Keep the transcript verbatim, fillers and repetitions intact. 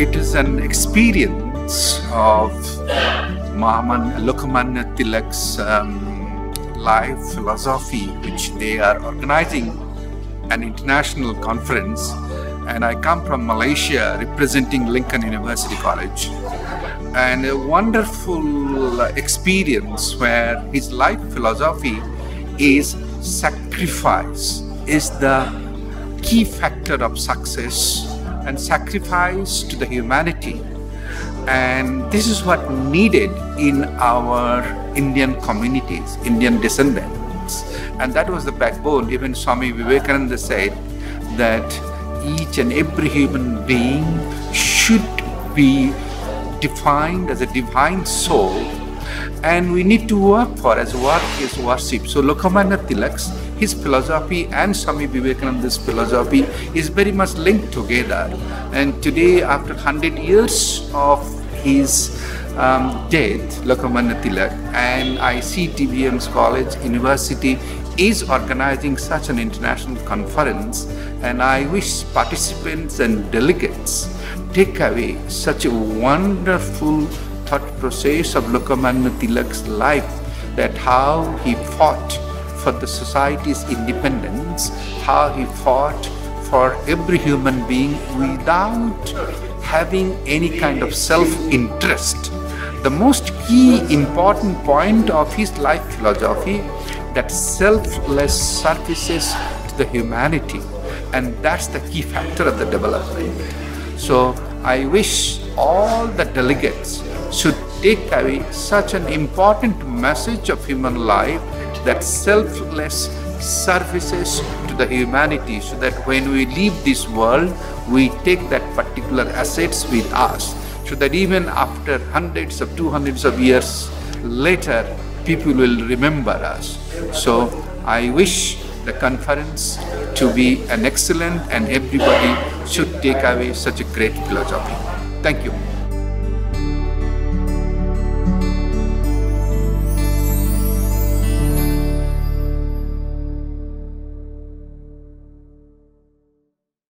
It is an experience of Lokmanya Tilak's um, life philosophy, which they are organizing an international conference, and I come from Malaysia representing Lincoln University College, and a wonderful experience where his life philosophy is sacrifice is the key factor of success, and sacrifice to the humanity. And this is what needed in our Indian communities, Indian descendants. And that was the backbone. Even Swami Vivekananda said that each and every human being should be defined as a divine soul, and we need to work for, as work is worship. So Lokmanya Tilak's, his philosophy and Swami Vivekananda's philosophy is very much linked together. And today, after one hundred years of his um, death, Lokmanya Tilak and I C T V M's college, university is organizing such an international conference, and I wish participants and delegates take away such a wonderful thought process of Lokmanya Tilak's life, that how he fought for the society's independence, how he fought for every human being without having any kind of self-interest. The most key important point of his life philosophy, that selfless services to the humanity, and that's the key factor of the development. So I wish all the delegates should take away such an important message of human life, that selfless services to the humanity, so that when we leave this world, we take that particular assets with us, so that even after hundreds of two hundreds of years later, people will remember us. So I wish the conference to be an excellent, and everybody should take away such a great philosophy. Thank you.